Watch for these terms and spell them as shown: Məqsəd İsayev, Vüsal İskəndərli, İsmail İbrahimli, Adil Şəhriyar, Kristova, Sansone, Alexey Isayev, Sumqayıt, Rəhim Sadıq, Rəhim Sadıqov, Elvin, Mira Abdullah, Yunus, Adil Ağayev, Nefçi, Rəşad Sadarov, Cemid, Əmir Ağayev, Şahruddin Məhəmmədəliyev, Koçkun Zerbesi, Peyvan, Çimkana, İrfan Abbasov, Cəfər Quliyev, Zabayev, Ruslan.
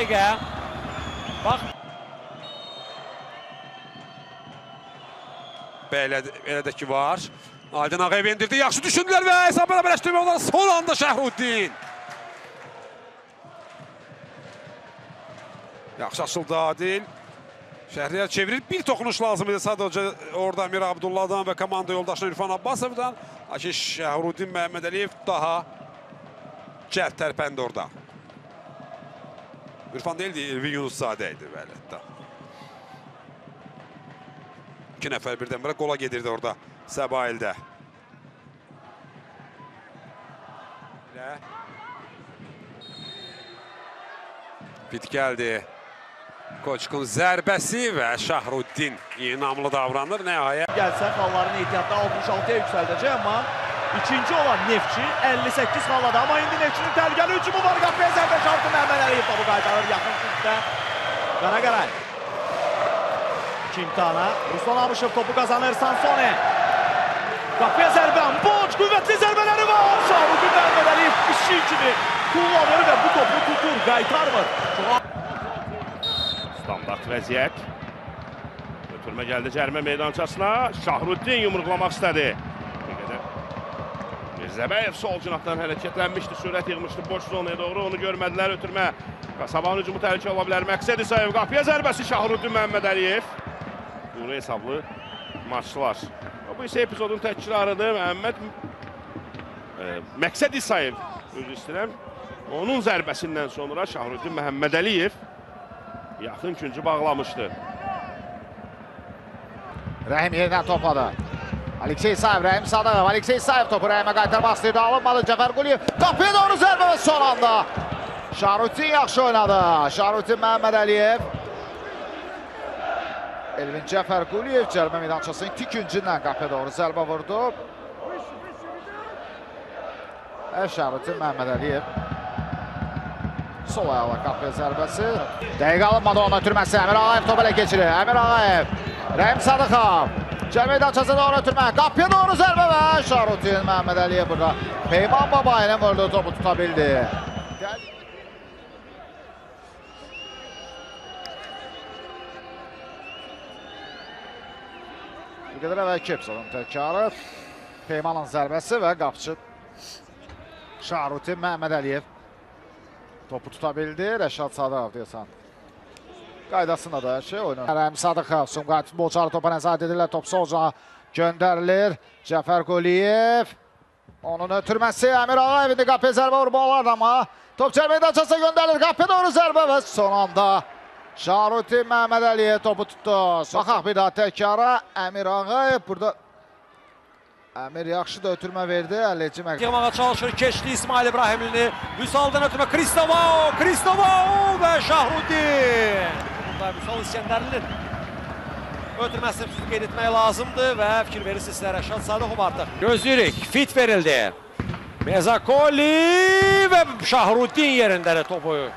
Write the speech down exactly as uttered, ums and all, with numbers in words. dəqiqə. Bax. Belə, belə də ki var. Adil Ağayev indirdi. Yaxşı düşündülər və hesabı bərabərləşdirmək olar. Son anda Şahruddin. Yaxşı açıldı Adil. Şəhriyar çevirir. Bir tokunuş lazım idi. Sadece orada Mira Abdullah'dan ve komanda yoldaşı İrfan Abbasov'dan. Lakin Şahruddin Məhəmmədəliyev daha cəhd tərpəndi orada. İrfan değildi, Elvin Yunus sadeydi. İki nəfər birden bire qola gedirdi orada. Zabayev'de. Bit geldi. Koçkun Zerbesi ve Şahruddin inamlı davranır. Nəhayət. Gəlsə xalların ehtiyatda altmış altıya yükseldecek ama ikinci olan Nefçi əlli səkkiz xallada. Ama indi Nefçinin təhlükəli hücumu var. Qapıya zərbə çarptı. Məhəmmədəliyev topu qaytarır yaxın kütlə. Qaraqaray. Çimkana. Ruslan Amışev topu kazanır. Sansone. Qapıya zərbə. Boç qüvvətli zərbələri var. Şahruddin Məhəmmədəliyev iki ikini kullanır ve bu topu tutur. Qaytarmır. Standart vəziyyət. Götürmə gəldi cərimə meydançasına. Şahruddin yumruqlamaq istədi. Zabayev sol cinahdan hərəkətlənmişdi, sürət yığmışdı boş zonaya doğru, onu görmədilər ötürmə. Sabahın hücumu təhlükə ola bilər. Məqsəd İsayev qapıya zərbəsi Şahruddin Məhəmmədəliyev. Bunu hesablı maçlar. Bu isə epizodun təkrarıdır. Məhəmməd e, Məqsəd İsayev üzr istəyirəm. Onun zərbəsindən sonra Şahruddin Məhəmmədəliyev yaxın küncü bağlamışdı. Rəhim yerdən topladı. Alexey Isayev, Rəhim Sadıq, Alexey Isayev topu Rəhimə qaytarmaq istəyir, alınmadı, Cəfər Quliyev qapıya doğru zərbə və son anda Şahruddin yaxşı oynadı, Şahruddin Məhəmmədəliyev. Elvin Cəfər Quliyev cərimə meydançasının iki küncündən qapıya doğru zərbə vurdu. Və Şahruddin Məhəmmədəliyev sol ayaqla qapıya zərbəsi. Dəqiqə alınmadı ona ötürməsi, Əmir Ağayev topu ələ keçirir, Əmir Ağayev, Rəhim Sadıqov. Cemid açası doğru ötürmə, qapıya doğru zərbə və Şahruddin Məhəmmədəliyev burada Peyvan babayla vurduğu topu tuta bildi. Bu qədər əvvəlki epizodun təkrarı. Peyvanın zərbəsi və qapçı Şahruddin Məhəmmədəliyev topu tuta bildi. Rəşad Sadarov deyəsən. Qaydasında da her şey oynar. Rəhim Sadıqov, Sumqayıt futbolçuları topa nəzarət edirlər. Top solca göndərilir. Cəfər Quliyev. Onun ötürməsi Əmir Ağayev indi qapıya zərbə vurmalıdır amma top cərimə meydançasına göndərilir. Qapıya doğru zərbə və son anda Şahruddin Məhəmmədəliyev topu tutdu. Baxaq bir daha təkrara. Əmir Ağayev burada. Əmir yaxşı da ötürmə verdi. Əlləyici məqam. Yığmağa çalışır. Keçdi İsmail İbrahimli. Vüsaldan ötürmə. Kristova, Kristova və Şahruddin. Vüsal İskəndərlinin ötürməsini qeyd etmək lazımdır və fikir verirsinizsə Rəşad Sadarov artıq. Gözləyirik, fit verildi. Mezakoli və Şahruddin yerində topu.